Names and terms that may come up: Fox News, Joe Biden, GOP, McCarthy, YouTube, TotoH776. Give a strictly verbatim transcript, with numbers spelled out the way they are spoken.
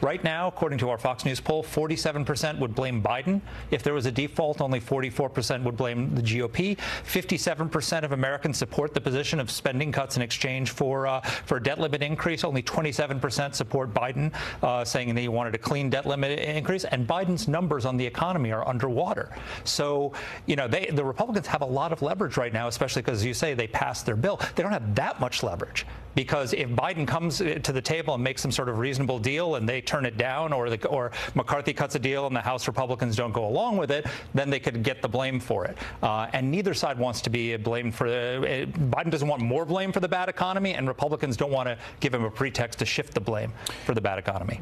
Right now, according to our Fox News poll, forty-seven percent would blame Biden. If there was a default, only forty-four percent would blame the G O P. fifty-seven percent of Americans support the position of spending cuts in exchange for uh, for a debt limit increase. Only twenty-seven percent support Biden, uh, saying that he wanted a clean debt limit increase. And Biden's numbers on the economy are underwater. So, you know, they, the Republicans have a lot of leverage right now, especially because, as you say, they passed their bill. They don't have that much leverage, because if Biden comes to the table and makes some sort of reasonable deal, and they turn it down, or the, or McCarthy cuts a deal and the House Republicans don't go along with it, then they could get the blame for it. Uh, and neither side wants to be blamed for the, uh, Biden doesn't want more blame for the bad economy, and Republicans don't want to give him a pretext to shift the blame for the bad economy.